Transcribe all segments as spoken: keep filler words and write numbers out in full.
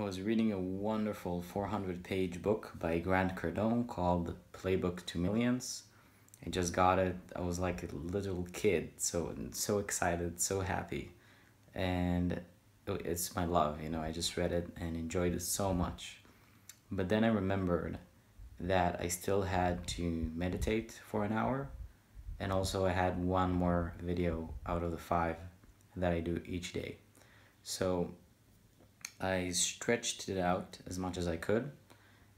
I was reading a wonderful four hundred page book by Grant Cardone called Playbook to Millions. I just got it. I was like a little kid, so so excited, so happy. And it's my love, you know, I just read it and enjoyed it so much. But then I remembered that I still had to meditate for an hour. And also I had one more video out of the five that I do each day. So I stretched it out as much as I could.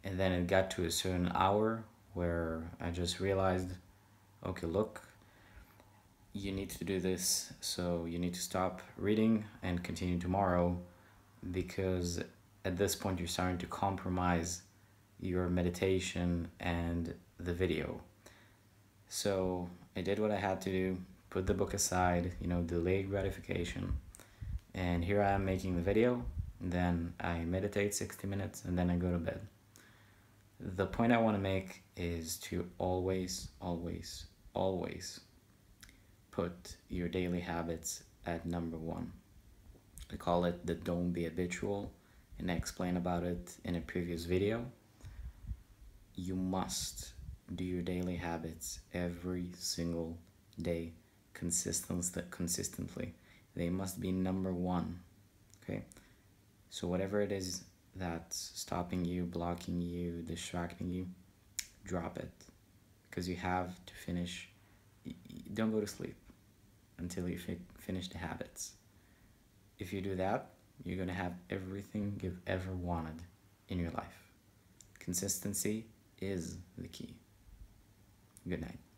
And then it got to a certain hour where I just realized, okay, look, you need to do this. So you need to stop reading and continue tomorrow, because at this point you're starting to compromise your meditation and the video. So I did what I had to do, put the book aside, you know, delay gratification. And here I am making the video, then I meditate sixty minutes, and then I go to bed. The point I want to make is to always, always, always put your daily habits at number one. I call it the don't be habitual, and I explained about it in a previous video. You must do your daily habits every single day consistently. They must be number one, okay? So whatever it is that's stopping you, blocking you, distracting you, drop it, because you have to finish. Don't go to sleep until you finish the habits. If you do that, you're gonna have everything you've ever wanted in your life. Consistency is the key. Good night.